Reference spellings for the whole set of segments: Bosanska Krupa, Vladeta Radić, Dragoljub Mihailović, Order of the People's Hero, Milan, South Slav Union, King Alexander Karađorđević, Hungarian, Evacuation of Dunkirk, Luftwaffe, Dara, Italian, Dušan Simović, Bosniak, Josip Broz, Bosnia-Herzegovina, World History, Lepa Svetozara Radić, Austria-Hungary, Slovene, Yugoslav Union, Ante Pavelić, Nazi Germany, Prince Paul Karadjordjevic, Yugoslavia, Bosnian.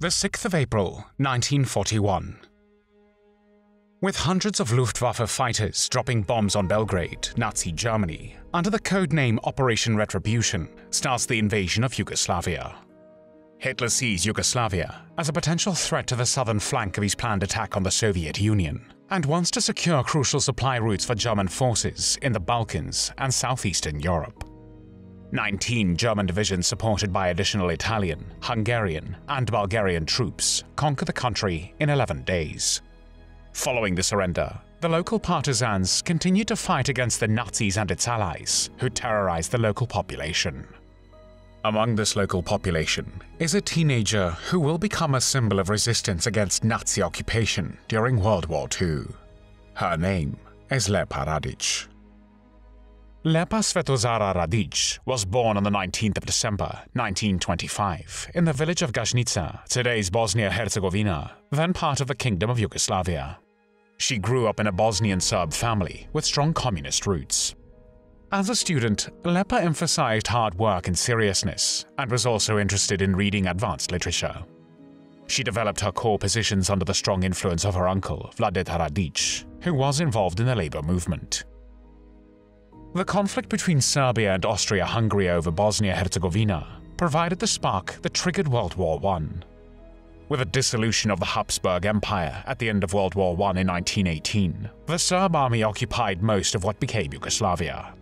The 6th of April, 1941. With hundreds of Luftwaffe fighters dropping bombs on Belgrade, Nazi Germany, under the codename Operation Retribution, starts the invasion of Yugoslavia. Hitler sees Yugoslavia as a potential threat to the southern flank of his planned attack on the Soviet Union, and wants to secure crucial supply routes for German forces in the Balkans and southeastern Europe. 19 German divisions supported by additional Italian, Hungarian, and Bulgarian troops conquer the country in 11 days. Following the surrender, the local partisans continued to fight against the Nazis and its allies, who terrorized the local population. Among this local population is a teenager who will become a symbol of resistance against Nazi occupation during World War II. Her name is Lepa Radić. Lepa Svetozara Radić was born on the 19th of December, 1925, in the village of Gašnica, today's Bosnia-Herzegovina, then part of the Kingdom of Yugoslavia. She grew up in a Bosnian Serb family with strong communist roots. As a student, Lepa emphasized hard work and seriousness, and was also interested in reading advanced literature. She developed her core positions under the strong influence of her uncle, Vladeta Radić, who was involved in the labor movement. The conflict between Serbia and Austria-Hungary over Bosnia-Herzegovina provided the spark that triggered World War I. With the dissolution of the Habsburg Empire at the end of World War I in 1918, the Serb army occupied most of what became Yugoslavia.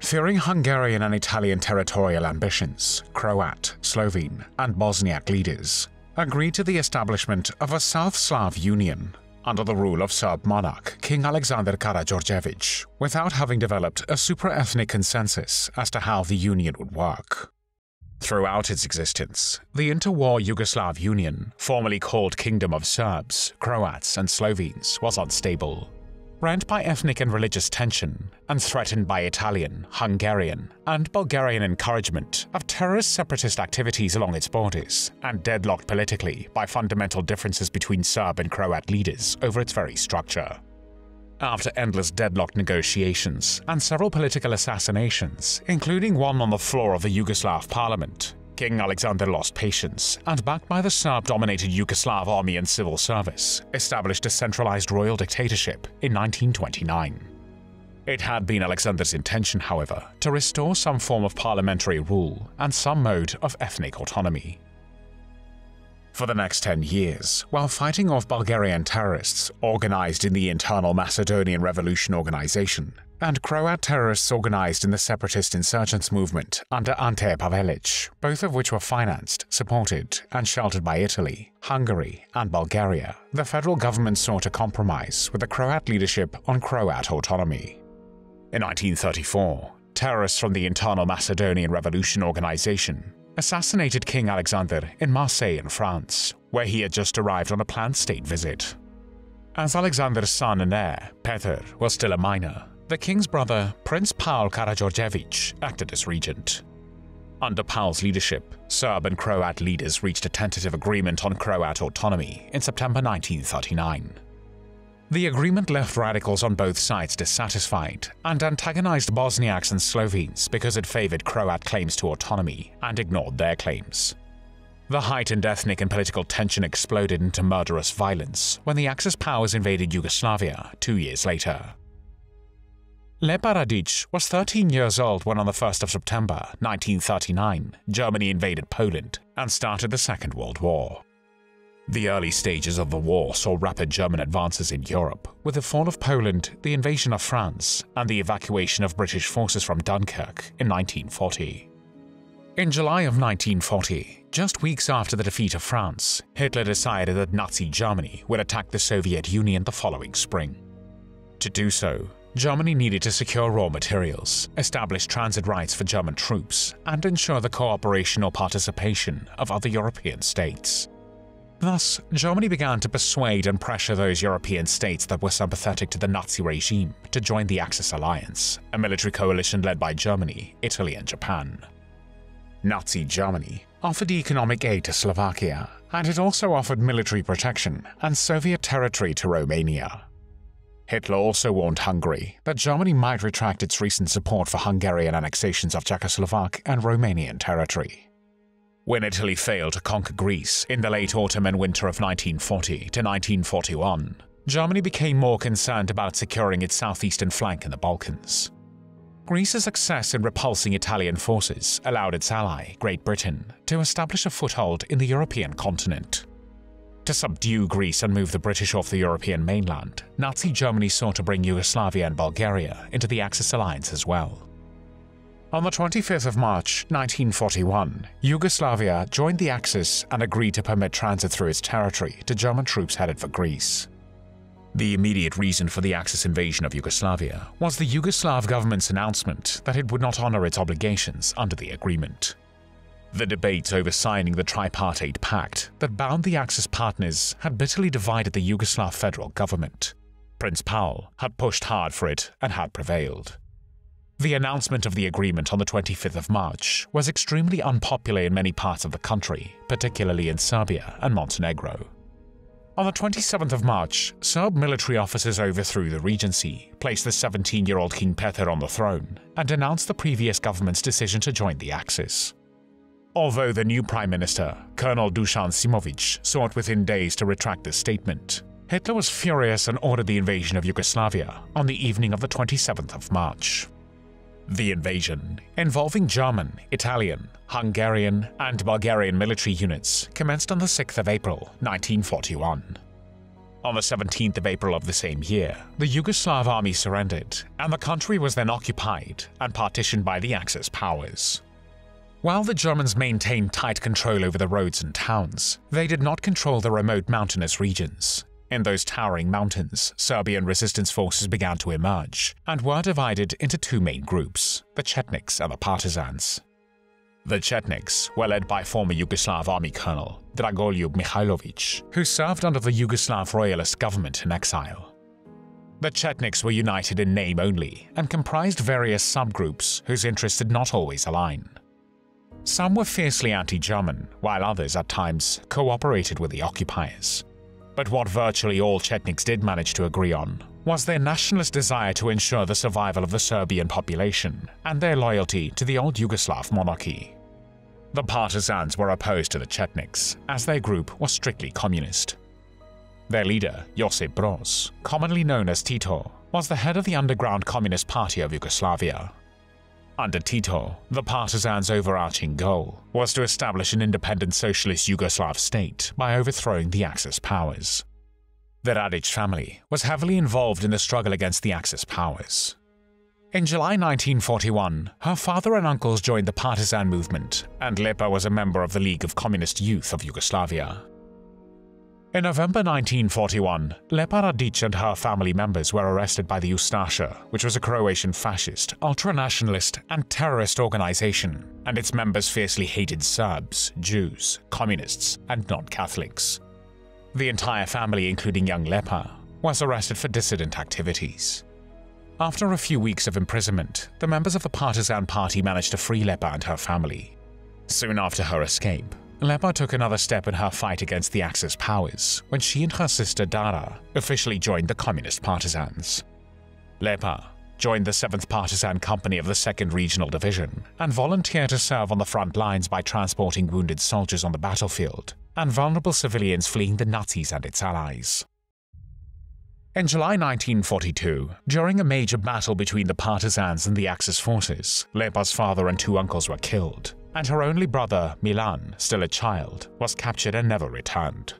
Fearing Hungarian and Italian territorial ambitions, Croat, Slovene, and Bosniak leaders agreed to the establishment of a South Slav Union, under the rule of Serb monarch King Alexander Karađorđević, without having developed a supra-ethnic consensus as to how the union would work. Throughout its existence, the interwar Yugoslav Union, formerly called Kingdom of Serbs, Croats, and Slovenes, was unstable, rent by ethnic and religious tension, and threatened by Italian, Hungarian, and Bulgarian encouragement of terrorist separatist activities along its borders, and deadlocked politically by fundamental differences between Serb and Croat leaders over its very structure. After endless deadlocked negotiations and several political assassinations, including one on the floor of the Yugoslav parliament, King Alexander lost patience and, backed by the Serb-dominated Yugoslav army and civil service, established a centralized royal dictatorship in 1929. It had been Alexander's intention, however, to restore some form of parliamentary rule and some mode of ethnic autonomy. For the next 10 years, while fighting off Bulgarian terrorists organized in the internal Macedonian Revolution organization, and Croat terrorists organized in the separatist insurgents movement under Ante Pavelić, both of which were financed, supported, and sheltered by Italy, Hungary, and Bulgaria, the federal government sought a compromise with the Croat leadership on Croat autonomy. In 1934, terrorists from the internal Macedonian Revolution organization assassinated King Alexander in Marseille in France, where he had just arrived on a planned state visit. As Alexander's son and heir, Peter, was still a minor, the king's brother, Prince Paul Karadjordjevic, acted as regent. Under Paul's leadership, Serb and Croat leaders reached a tentative agreement on Croat autonomy in September 1939. The agreement left radicals on both sides dissatisfied and antagonized Bosniaks and Slovenes because it favored Croat claims to autonomy and ignored their claims. The heightened ethnic and political tension exploded into murderous violence when the Axis powers invaded Yugoslavia 2 years later. Lepa Radić was 13 years old when on the 1st of September 1939, Germany invaded Poland and started the Second World War. The early stages of the war saw rapid German advances in Europe, with the fall of Poland, the invasion of France, and the evacuation of British forces from Dunkirk in 1940. In July of 1940, just weeks after the defeat of France, Hitler decided that Nazi Germany would attack the Soviet Union the following spring. To do so, Germany needed to secure raw materials, establish transit rights for German troops, and ensure the cooperation or participation of other European states. Thus, Germany began to persuade and pressure those European states that were sympathetic to the Nazi regime to join the Axis alliance, a military coalition led by Germany, Italy, and Japan. Nazi Germany offered economic aid to Slovakia, and it also offered military protection and Soviet territory to Romania. Hitler also warned Hungary that Germany might retract its recent support for Hungarian annexations of Czechoslovak and Romanian territory. when Italy failed to conquer Greece in the late autumn and winter of 1940 to 1941, Germany became more concerned about securing its southeastern flank in the Balkans. Greece's success in repulsing Italian forces allowed its ally, Great Britain, to establish a foothold in the European continent. To subdue Greece and move the British off the European mainland, Nazi Germany sought to bring Yugoslavia and Bulgaria into the Axis alliance as well. On the 25th of March 1941, Yugoslavia joined the Axis and agreed to permit transit through its territory to German troops headed for Greece. The immediate reason for the Axis invasion of Yugoslavia was the Yugoslav government's announcement that it would not honor its obligations under the agreement. The debates over signing the Tripartite Pact that bound the Axis partners had bitterly divided the Yugoslav federal government. Prince Paul had pushed hard for it and had prevailed. The announcement of the agreement on the 25th of March was extremely unpopular in many parts of the country, particularly in Serbia and Montenegro. On the 27th of March, Serb military officers overthrew the regency, placed the 17-year-old King Petar on the throne, and denounced the previous government's decision to join the Axis. Although the new Prime Minister, Colonel Dušan Simović, sought within days to retract this statement, Hitler was furious and ordered the invasion of Yugoslavia on the evening of the 27th of March. The invasion, involving German, Italian, Hungarian, and Bulgarian military units, commenced on the 6th of April, 1941. On the 17th of April of the same year, the Yugoslav army surrendered, and the country was then occupied and partitioned by the Axis powers. While the Germans maintained tight control over the roads and towns, they did not control the remote mountainous regions. In those towering mountains, Serbian resistance forces began to emerge and were divided into two main groups, the Chetniks and the Partisans. The Chetniks were led by former Yugoslav army colonel Dragoljub Mihailović, who served under the Yugoslav royalist government in exile. The Chetniks were united in name only and comprised various subgroups whose interests did not always align. Some were fiercely anti-German, while others at times cooperated with the occupiers. But what virtually all Chetniks did manage to agree on was their nationalist desire to ensure the survival of the Serbian population and their loyalty to the old Yugoslav monarchy. The Partisans were opposed to the Chetniks, as their group was strictly communist. Their leader, Josip Broz, commonly known as Tito, was the head of the underground Communist Party of Yugoslavia. Under Tito, the Partisans' overarching goal was to establish an independent socialist Yugoslav state by overthrowing the Axis powers. The Radić family was heavily involved in the struggle against the Axis powers. In July 1941, her father and uncles joined the Partisan movement, and Lepa was a member of the League of Communist Youth of Yugoslavia. In November 1941, Lepa Radić and her family members were arrested by the Ustaše, which was a Croatian fascist, ultranationalist, and terrorist organization, and its members fiercely hated Serbs, Jews, communists, and non-Catholics. The entire family, including young Lepa, was arrested for dissident activities. After a few weeks of imprisonment, the members of the Partisan Party managed to free Lepa and her family. Soon after her escape, Lepa took another step in her fight against the Axis powers when she and her sister Dara officially joined the Communist Partisans. Lepa joined the 7th Partisan Company of the 2nd Regional Division and volunteered to serve on the front lines by transporting wounded soldiers on the battlefield and vulnerable civilians fleeing the Nazis and its allies. In July 1942, during a major battle between the Partisans and the Axis forces, Lepa's father and two uncles were killed, and her only brother, Milan, still a child, was captured and never returned.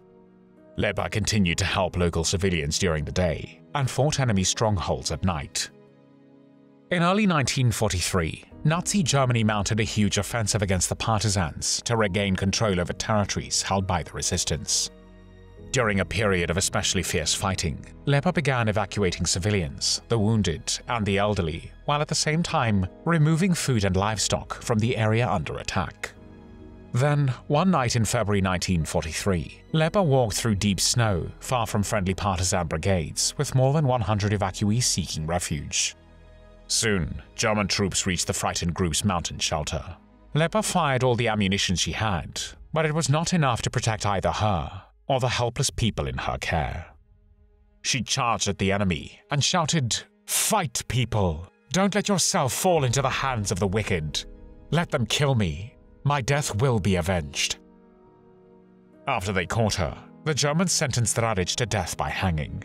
Lepa continued to help local civilians during the day and fought enemy strongholds at night. In early 1943, Nazi Germany mounted a huge offensive against the Partisans to regain control over territories held by the resistance. During a period of especially fierce fighting, Lepa began evacuating civilians, the wounded, and the elderly, while at the same time removing food and livestock from the area under attack. Then, one night in February 1943, Lepa walked through deep snow, far from friendly Partisan brigades, with more than 100 evacuees seeking refuge. Soon, German troops reached the frightened group's mountain shelter. Lepa fired all the ammunition she had, but it was not enough to protect either her or the helpless people in her care. She charged at the enemy and shouted, "Fight, people! Don't let yourself fall into the hands of the wicked! Let them kill me! My death will be avenged." After they caught her, the Germans sentenced Radić to death by hanging.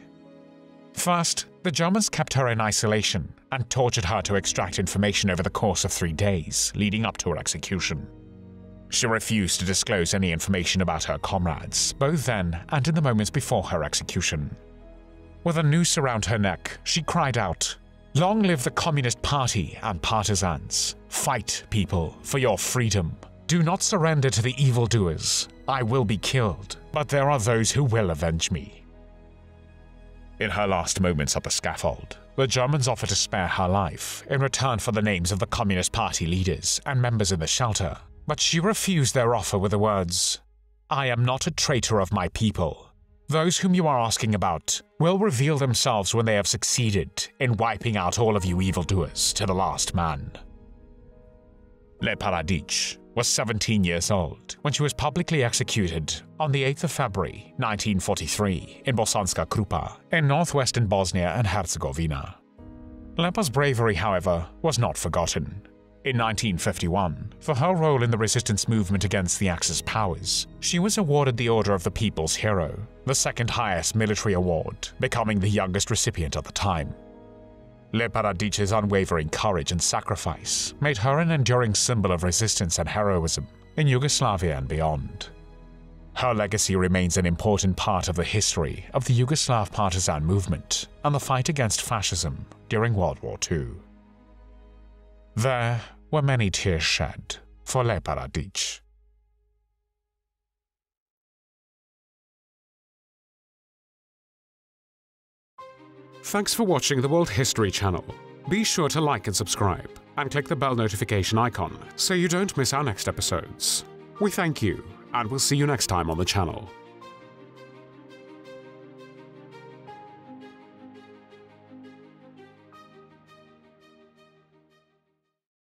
First, the Germans kept her in isolation and tortured her to extract information over the course of 3 days leading up to her execution. She refused to disclose any information about her comrades, both then and in the moments before her execution. With a noose around her neck, she cried out, "Long live the Communist Party and partisans! Fight, people, for your freedom! Do not surrender to the evildoers! I will be killed, but there are those who will avenge me!" In her last moments at the scaffold, the Germans offered to spare her life in return for the names of the Communist Party leaders and members in the shelter, but she refused their offer with the words, "I am not a traitor of my people. Those whom you are asking about will reveal themselves when they have succeeded in wiping out all of you evildoers to the last man." Lepa Radić was 17 years old when she was publicly executed on the 8th of February 1943 in Bosanska Krupa in northwestern Bosnia and Herzegovina. Lepa's bravery, however, was not forgotten. In 1951, for her role in the resistance movement against the Axis powers, she was awarded the Order of the People's Hero, the second highest military award, becoming the youngest recipient at the time. Lepa Radić's unwavering courage and sacrifice made her an enduring symbol of resistance and heroism in Yugoslavia and beyond. Her legacy remains an important part of the history of the Yugoslav partisan movement and the fight against fascism during World War II. There were many tears shed for Lepa Radić. Thanks for watching the World History Channel. Be sure to like and subscribe, and click the bell notification icon so you don't miss our next episodes. We thank you, and we'll see you next time on the channel.